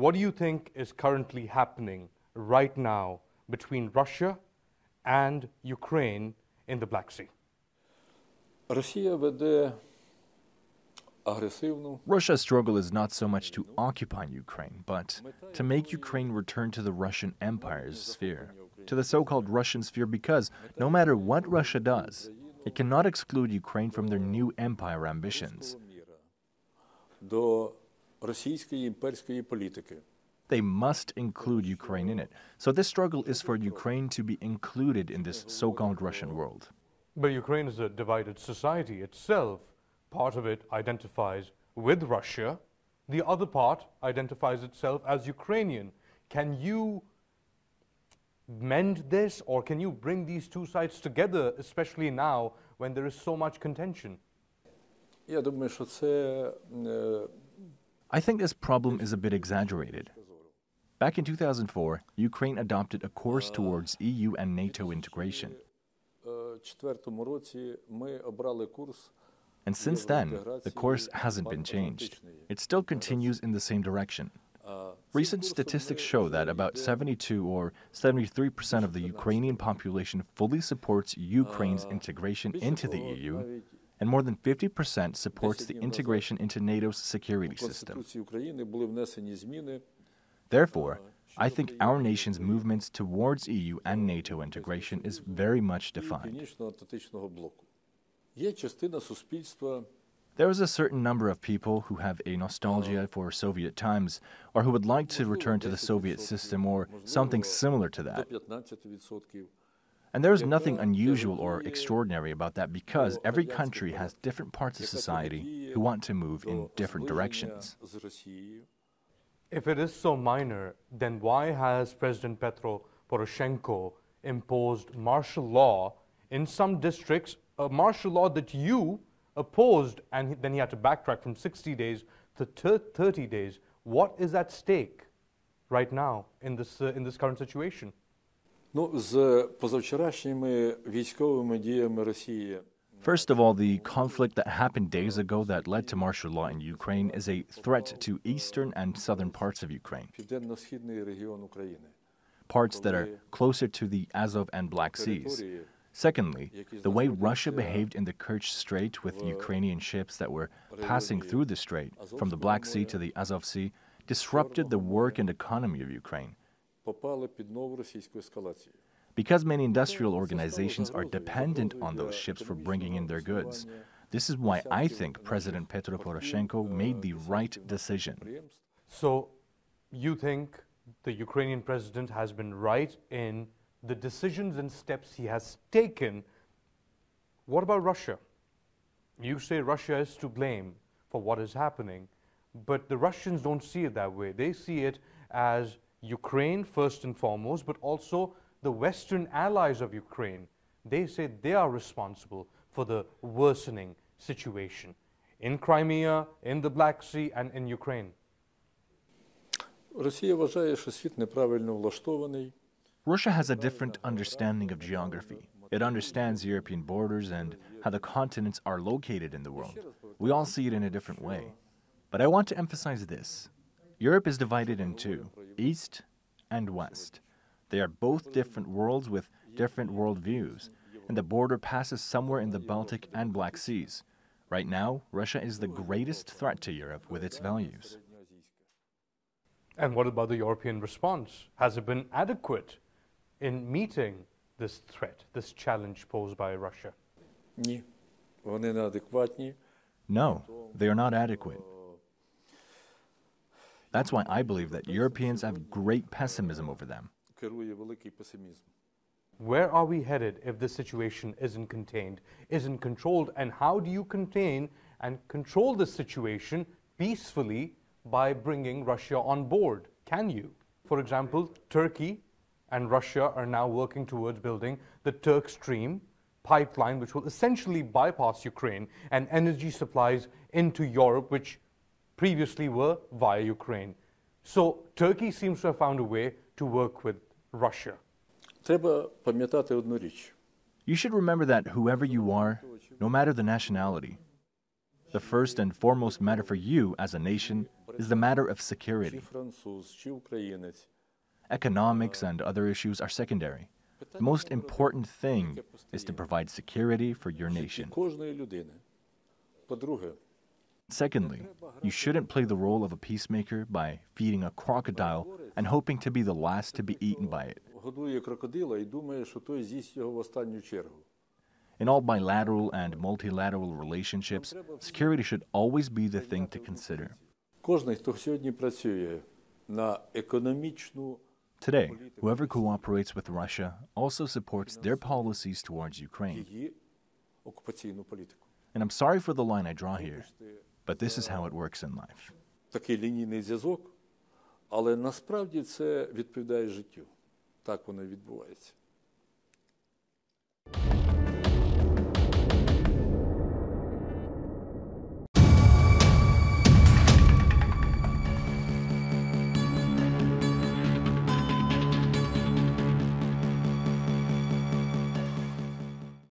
What do you think is currently happening right now between Russia and Ukraine in the Black Sea? Russia's struggle is not so much to occupy Ukraine, but to make Ukraine return to the Russian Empire's sphere, to the so-called Russian sphere, because no matter what Russia does, it cannot exclude Ukraine from their new empire ambitions. They must include Ukraine in it. So this struggle is for Ukraine to be included in this so-called Russian world. But Ukraine is a divided society itself. Part of it identifies with Russia. The other part identifies itself as Ukrainian. Can you mend this, or can you bring these two sides together, especially now when there is so much contention? I think this problem is a bit exaggerated. Back in 2004, Ukraine adopted a course towards EU and NATO integration. And since then, the course hasn't been changed. It still continues in the same direction. Recent statistics show that about 72 or 73% of the Ukrainian population fully supports Ukraine's integration into the EU, and more than 50% supports the integration into NATO's security system. Therefore, I think our nation's movements towards EU and NATO integration is very much defined. There is a certain number of people who have a nostalgia for Soviet times, or who would like to return to the Soviet system or something similar to that. And there is nothing unusual or extraordinary about that, because every country has different parts of society who want to move in different directions. If it is so minor, then why has President Petro Poroshenko imposed martial law in some districts, a martial law that you opposed, and then he had to backtrack from 60 days to 30 days. What is at stake right now in this current situation? First of all, the conflict that happened days ago that led to martial law in Ukraine is a threat to eastern and southern parts of Ukraine, parts that are closer to the Azov and Black Seas. Secondly, the way Russia behaved in the Kerch Strait with Ukrainian ships that were passing through the strait from the Black Sea to the Azov Sea disrupted the work and economy of Ukraine. Because many industrial organizations are dependent on those ships for bringing in their goods, this is why I think President Petro Poroshenko made the right decision. So you think the Ukrainian president has been right in the decisions and steps he has taken. What about Russia? You say Russia is to blame for what is happening, but the Russians don't see it that way. They see it as Ukraine first and foremost, but also the Western allies of Ukraine. They say they are responsible for the worsening situation in Crimea, in the Black Sea, and in Ukraine. Russia has a different understanding of geography. It understands European borders and how the continents are located in the world. We all see it in a different way. But I want to emphasize this. Europe is divided in two, East and West. They are both different worlds with different world views, and the border passes somewhere in the Baltic and Black Seas. Right now, Russia is the greatest threat to Europe with its values. And what about the European response? Has it been adequate in meeting this threat, this challenge posed by Russia? No, they are not adequate. That's why I believe that Europeans have great pessimism over them. Where are we headed if this situation isn't contained, isn't controlled? And how do you contain and control this situation peacefully by bringing Russia on board? Can you? For example, Turkey and Russia are now working towards building the Turk Stream pipeline, which will essentially bypass Ukraine and energy supplies into Europe, which previously were via Ukraine. So Turkey seems to have found a way to work with Russia. You should remember that whoever you are, no matter the nationality, the first and foremost matter for you as a nation is the matter of security. Economics and other issues are secondary. The most important thing is to provide security for your nation. Secondly, you shouldn't play the role of a peacemaker by feeding a crocodile and hoping to be the last to be eaten by it. In all bilateral and multilateral relationships, security should always be the thing to consider. Today, whoever cooperates with Russia also supports their policies towards Ukraine. And I'm sorry for the line I draw here, but this is how it works in life. Такий лінійний зв'язок, але насправді це відповідає життю. Так воно відбувається.